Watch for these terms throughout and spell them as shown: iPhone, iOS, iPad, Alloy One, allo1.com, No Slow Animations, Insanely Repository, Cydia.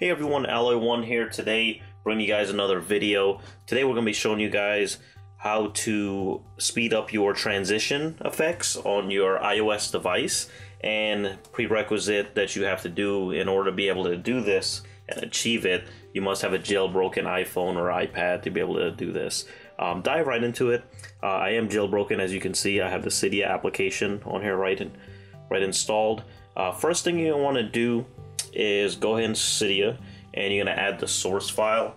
Hey everyone, Alloy One here today, bringing you guys another video. Today we're going to be showing you guys how to speed up your transition effects on your iOS device, and prerequisite that you have to do in order to be able to do this and achieve it, you must have a jailbroken iPhone or iPad to be able to do this. Dive right into it. I am jailbroken, as you can see. I have the Cydia application on here right installed. First thing you want to do is go ahead and Cydia, and you're going to add the source file,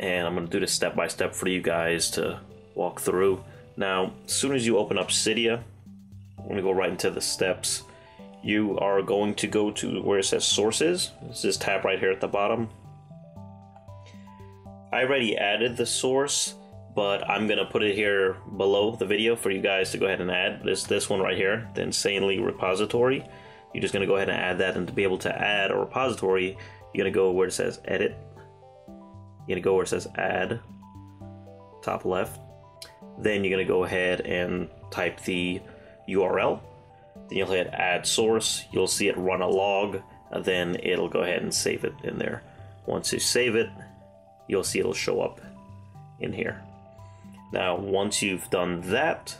and I'm going to do this step by step for you guys to walk through. Now as soon as you open up Cydia, I'm going to go right into the steps. You are going to go to where it says sources. It's this tab right here at the bottom. I already added the source, but I'm going to put it here below the video for you guys to go ahead and add. It's this one right here, the Insanely Repository. You're just going to go ahead and add that, and to be able to add a repository, you're going to go where it says edit. You're going to go where it says add, top left. Then you're going to go ahead and type the URL. Then you'll hit add source. You'll see it run a log, and then it'll go ahead and save it in there. Once you save it, you'll see it'll show up in here. Now, once you've done that,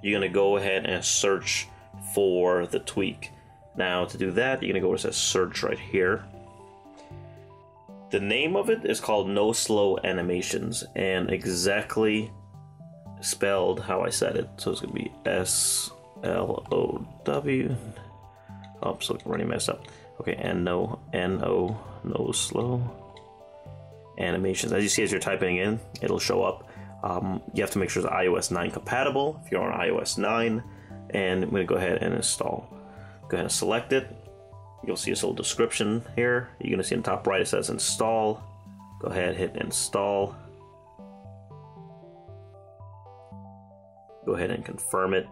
you're going to go ahead and search for the tweak. Now to do that, you're gonna go where it says search right here. The name of it is called No Slow Animations, and exactly spelled how I said it. So it's gonna be SLOW. Oh, so it's already messed up. Okay, and no slow animations. As you see, as you're typing in, it'll show up. You have to make sure it's iOS 9 compatible if you're on iOS 9, and I'm gonna go ahead and install. Go ahead and select it. You'll see this little description here. You're going to see in the top right it says install. Go ahead, hit install. Go ahead and confirm it.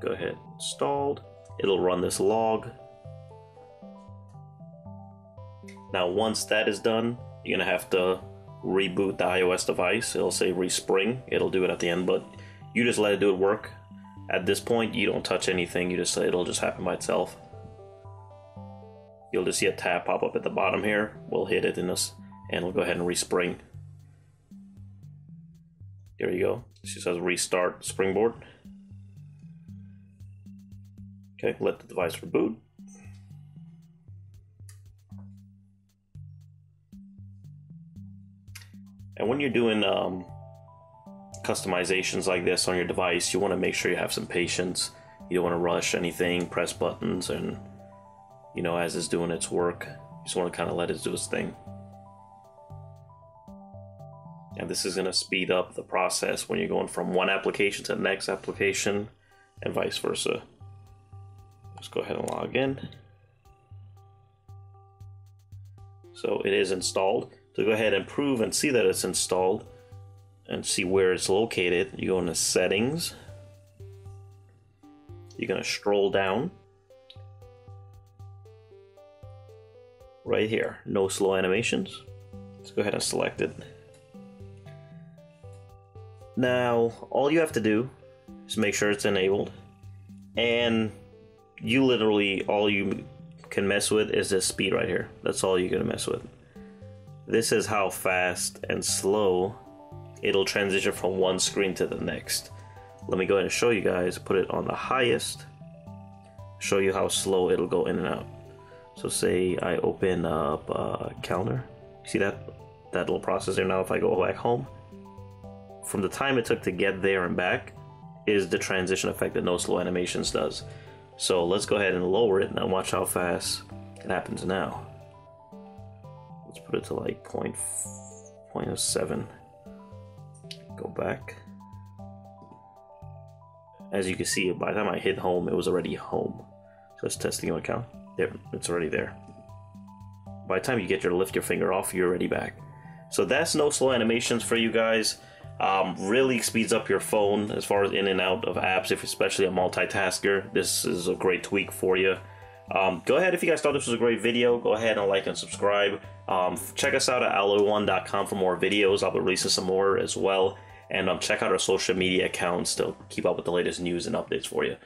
Go ahead, installed. It'll run this log. Now once that is done, you're going to have to reboot the iOS device. It'll say respring. It'll do it at the end, but you just let it do its work. At this point, you don't touch anything. You just say it'll just happen by itself. You'll just see a tab pop up at the bottom here. We'll hit it in this, and we'll go ahead and respring. There you go. She says restart springboard. Okay, let the device reboot. And when you're doing customizations like this on your device, you want to make sure you have some patience. You don't want to rush anything, press buttons, and you know, as it's doing its work, you just want to kind of let it do its thing. And this is going to speed up the process when you're going from one application to the next application and vice versa. Let's go ahead and log in. So it is installed. So go ahead and prove and see that it's installed and see where it's located. You go into settings. You're gonna scroll down. Right here, no slow animations. Let's go ahead and select it. Now, all you have to do is make sure it's enabled. And you literally, all you can mess with is this speed right here. That's all you're gonna mess with. This is how fast and slow it'll transition from one screen to the next. Let me go ahead and show you guys, put it on the highest, show you how slow it'll go in and out. So say I open up calendar, see that little process there. Now if I go back home, from the time it took to get there and back is the transition effect that No Slow Animations does. So let's go ahead and lower it now. Watch how fast it happens now. Let's put it to like 0.07. Go back. As you can see, by the time I hit home, it was already home. So let's test the account. There, it's already there. By the time you get your lift your finger off, you're already back. So that's No Slow Animations for you guys. Really speeds up your phone as far as in and out of apps, if especially a multitasker. This is a great tweak for you. Go ahead, if you guys thought this was a great video, go ahead and like and subscribe. Check us out at allo1.com for more videos. I'll be releasing some more as well. And check out our social media accounts to keep up with the latest news and updates for you.